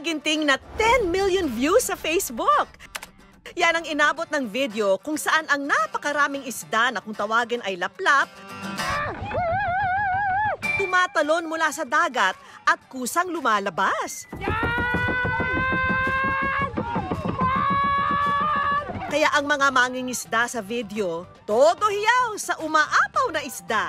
nakaginting na 10 million views sa Facebook. Yan ang inabot ng video kung saan ang napakaraming isda na kung tawagin ay laplap, tumatalon mula sa dagat at kusang lumalabas. Kaya ang mga mangingisda sa video, todo hiyaw sa umaapaw na isda.